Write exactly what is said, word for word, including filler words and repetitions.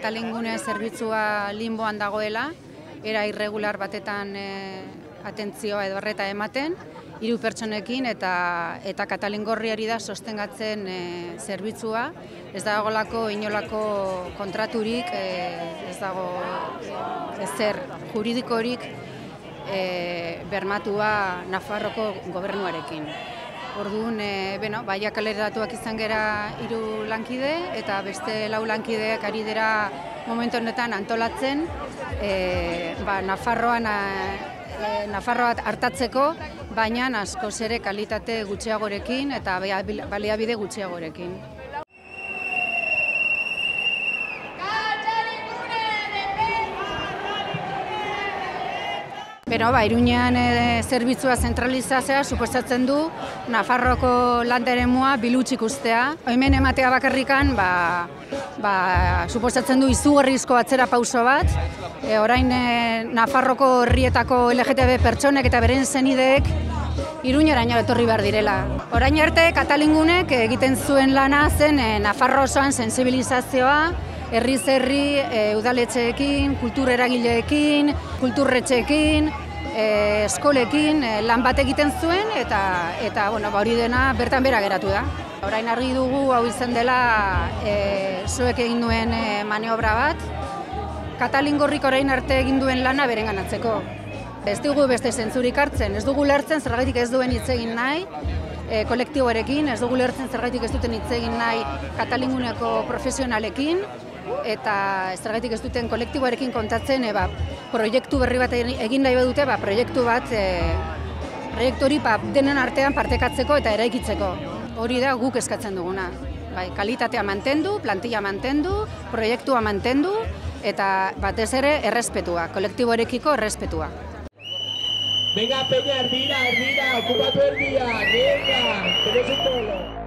Katalingune zerbitzua linboan dagoela, era irregular batetan e, atentzioa edo arreta ematen, hiru pertsonekin eta eta Kattalingorriari da sostengatzen e, zerbitzua, ez dagolako inolako kontraturik, e, ez dago ezer juridikorik e, bermatua Nafarroko gobernuarekin. Orduan, e, bueno, baia kaleratuak izan gera hiru lankide eta beste lau lankideak ari dira momentu honetan antolatzen, e, ba, Nafarroan a, e, Nafarroa hartatzeko, baina askoz ere kalitate gutxiagorekin eta baliabide gutxiagorekin. Pero ba, Iruñean e, zerbitzua zentralizatzea suposatzen du Nafarroko landeremua bilutsik ustea. Hemen ematea bakarrikan ba, ba, suposatzen du izugarrizko atzera pauso bat. E, orain e, Nafarroko herrietako L G T B pertsonek eta beren senideek Iruñeraino etorri behar direla. Orain arte Kattalingunek egiten zuen lana zen e, Nafarro osoan sentsibilizazioa, herriz herri, e, udaletxeekin, kultur eragileekin, kulturretxeekin, e, eskolekin e, lan bat egiten zuen eta eta bueno, ba hori dena bertan bera geratu da. Orain argi dugu hau izan dela e, zuek egin duen e, maniobra bat, Kattalingorrik orain arte egin duen lana berenganatzeko. Ez dugu beste zentzurik hartzen, ez dugu lertzen zergaitik ez duen hitz egin nahi, E, kolektiboarekin, ez dugu lertzen zergaitik ez duten hitz egin nahi Kattalinguneko profesionalekin, eta zergaitik ez duten kolektiboarekin kontatzen, e, ba, proiektu berri bat egin nahi badute, ba, proiektu bat, e, proiektu hori ba, denen artean partekatzeko eta eraikitzeko. Hori da guk eskatzen duguna. Bai, kalitatea mantendu, plantilla mantendu, proiektua mantendu, eta batez ere errespetua, kolektiboarekiko errespetua. Venga, Peña, ardida, ardida, ocupa tu el día, venga, tenés un polo.